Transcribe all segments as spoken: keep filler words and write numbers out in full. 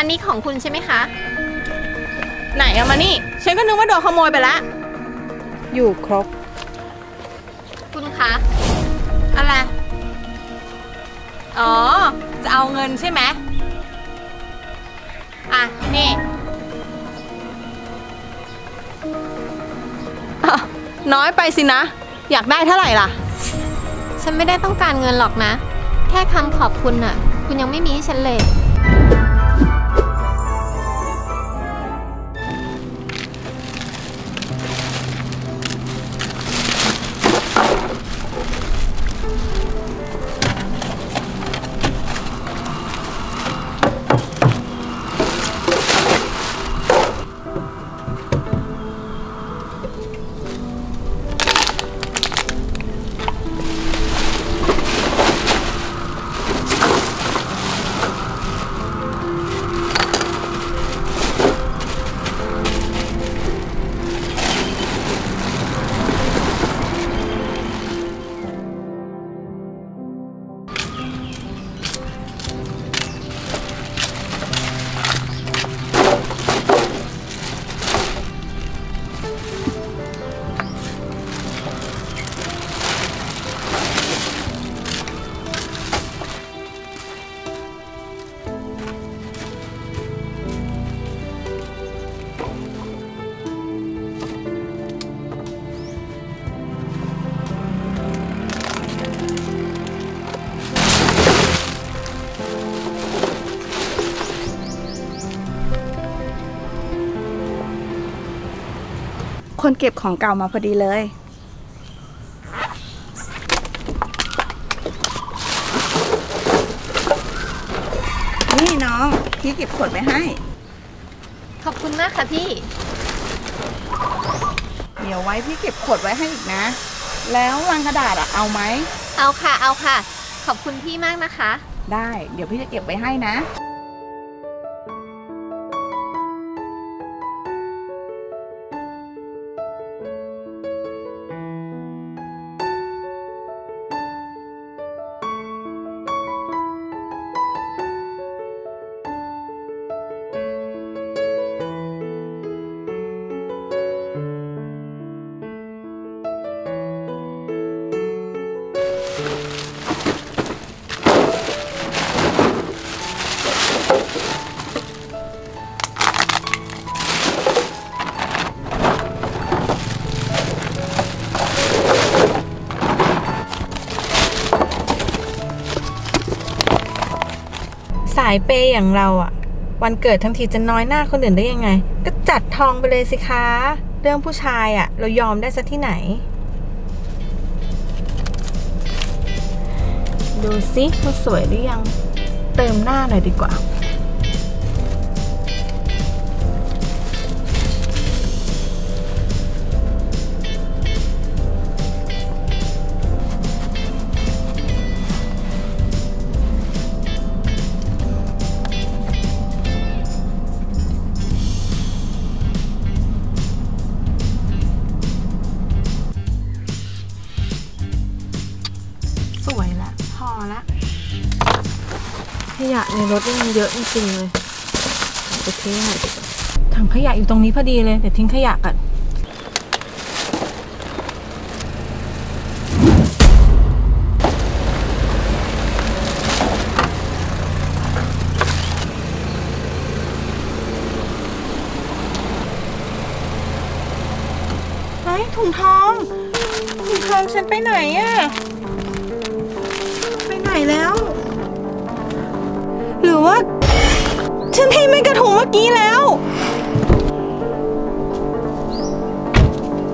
อันนี้ของคุณใช่ไหมคะไหนเอามานี่ฉันก็นึกว่าโดนขโมยไปละอยู่ครบคุณคะอะไรอ๋อจะเอาเงินใช่ไหมอ่ะนี่น้อยไปสินะอยากได้เท่าไหร่ล่ะฉันไม่ได้ต้องการเงินหรอกนะแค่คำขอบคุณน่ะคุณยังไม่มีให้ฉันเลยคนเก็บของเก่ามาพอดีเลยนี่น้องพี่เก็บขวดไว้ให้ขอบคุณมากค่ะพี่เดี๋ยวไว้พี่เก็บขวดไว้ให้อีกนะแล้วลังกระดาษอะเอาไหมเอาค่ะเอาค่ะขอบคุณพี่มากนะคะได้เดี๋ยวพี่จะเก็บไว้ให้นะสายเปย์อย่างเราอะวันเกิดทั้งทีจะน้อยหน้าคนอื่นได้ยังไงก็จัดทองไปเลยสิคะเรื่องผู้ชายอะเรายอมได้ซะที่ไหนดูสิว่าสวยหรือยังเติมหน้าหน่อยดีกว่าขยะในรถมันเยอะจริงๆเลยไปทิ้งหน่อยถังขยะอยู่ตรงนี้พอดีเลยเดี๋ยวทิ้งขยะกันเฮ้ยถุงทองถุงทองฉันไปไหนอะไปไหนแล้วหรือว่าฉันให้ไม่กระถุงเมื่อกี้แล้วเหม็นน่ะนี่เธอมี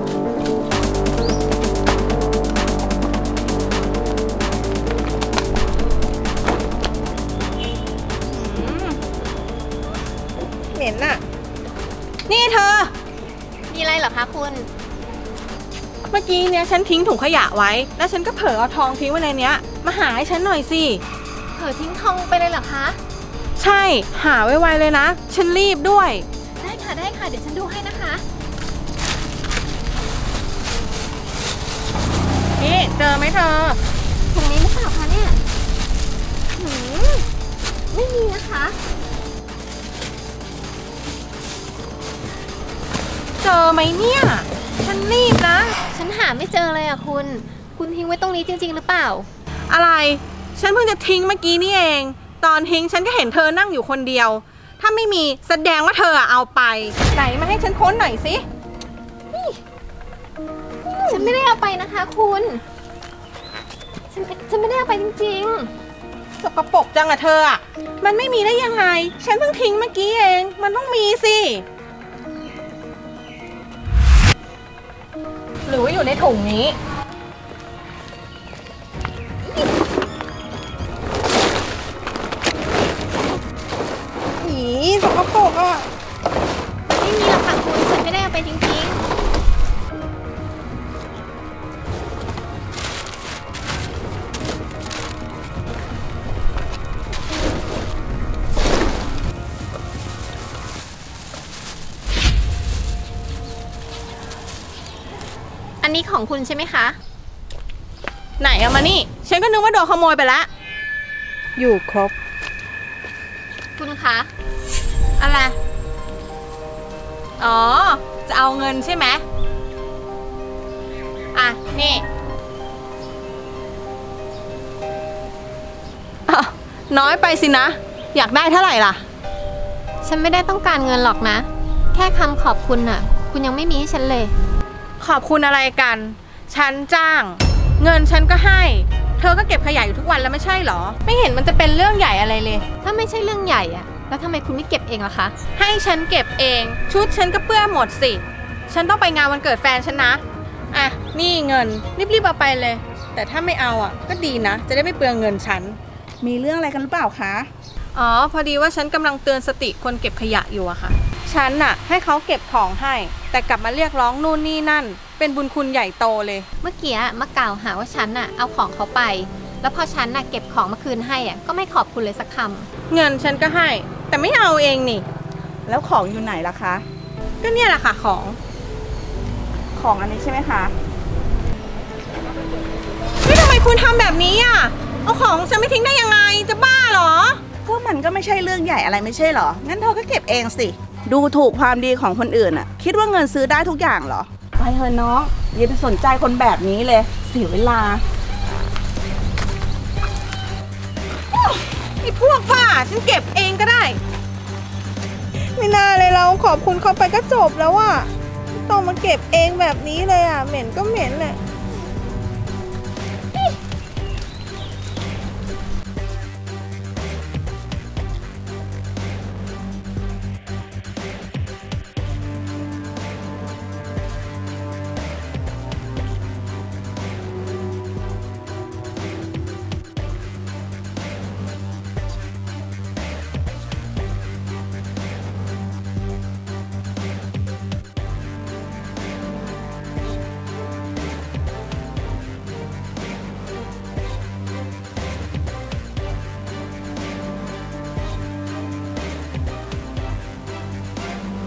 อะไรเหรอคะคุณเมื่อกี้เนี่ยฉันทิ้งถุงขยะไว้แล้วฉันก็เผลอเอาทองทิ้งไว้ในเนี้ยมาหาให้ฉันหน่อยสิเผลอทิ้งทองไปเลยเหรอคะใช่หาไวๆเลยนะฉันรีบด้วยได้ค่ะได้ค่ะเดี๋ยวฉันดูให้นะคะนี่เจอไหมเธอถุงนี้หรือเปล่าคะเนี่ยหืมไม่มีนะคะ เจอไหมเนี่ยฉันรีบนะฉันหาไม่เจอเลยอะคุณคุณทิ้งไว้ตรงนี้จริงๆหรือเปล่าอะไรฉันเพิ่งจะทิ้งเมื่อกี้นี่เองตอนทิ้งฉันก็เห็นเธอนั่งอยู่คนเดียวถ้าไม่มีแสดงว่าเธอเอาไปไหนมาให้ฉันค้นหน่อยสิฉันไม่ได้เอาไปนะคะคุณฉันฉันไม่ได้เอาไปจริงๆสกปรกจังอะเธออะมันไม่มีได้ยังไงฉันเพิ่งทิ้งเมื่อกี้เองมันต้องมีสิหรือว่าอยู่ในถุงนี้หีสกปรกอะไม่มีหรอกค่ะคุณฉันไม่ได้เอาไปจริงๆอันนี้ของคุณใช่ไหมคะไหนเอามานี่ฉันก็นึกว่าโดนขโมยไปแล้วอยู่ครบคุณคะอะไรอ๋อจะเอาเงินใช่ไหมอ่ะนี่อ่ะน้อยไปสินะอยากได้เท่าไหร่ล่ะฉันไม่ได้ต้องการเงินหรอกนะแค่คำขอบคุณน่ะคุณยังไม่มีให้ฉันเลยขอบคุณอะไรกันฉันจ้างเงินฉันก็ให้เธอก็เก็บขยะอยู่ทุกวันแล้วไม่ใช่หรอไม่เห็นมันจะเป็นเรื่องใหญ่อะไรเลยถ้าไม่ใช่เรื่องใหญ่อะแล้วทำไมคุณไม่เก็บเองล่ะคะให้ฉันเก็บเองชุดฉันก็เปื้อนหมดสิฉันต้องไปงานวันเกิดแฟนฉันนะอ่ะนี่เงินรีบๆเอาไปเลยแต่ถ้าไม่เอาอะก็ดีนะจะได้ไม่เปลืองเงินฉันมีเรื่องอะไรกันหรือเปล่าคะอ๋อพอดีว่าฉันกำลังเตือนสติคนเก็บขยะอยู่อะค่ะฉันน่ะให้เขาเก็บของให้แต่กลับมาเรียกร้องนู่นนี่นั่นเป็นบุญคุณใหญ่โตเลยเมื่อกี้มากล่าวหาว่าฉันน่ะเอาของเขาไปแล้วพอฉันน่ะเก็บของมาคืนให้อ่ะก็ไม่ขอบคุณเลยสักคำเงินฉันก็ให้แต่ไม่เอาเองนี่แล้วของอยู่ไหนล่ะคะก็เนี่ยแหละค่ะของของอันนี้ใช่ไหมคะไม่ทำไมคุณทำแบบนี้อ่ะเอาของฉันไม่ทิ้งได้ยังไงจะบ้าเหรอก็มันก็ไม่ใช่เรื่องใหญ่อะไรไม่ใช่เหรองั้นเธอก็เก็บเองสิดูถูกความดีของคนอื่นอะคิดว่าเงินซื้อได้ทุกอย่างเหรอไปเถอะน้องอย่าไปสนใจคนแบบนี้เลยเสียเวลาไอ้พวกบ้าฉันเก็บเองก็ได้ไม่น่าเลยเราขอบคุณเขาไปก็จบแล้วอะต้องมาเก็บเองแบบนี้เลยอะเหม็นก็เหม็นแหละ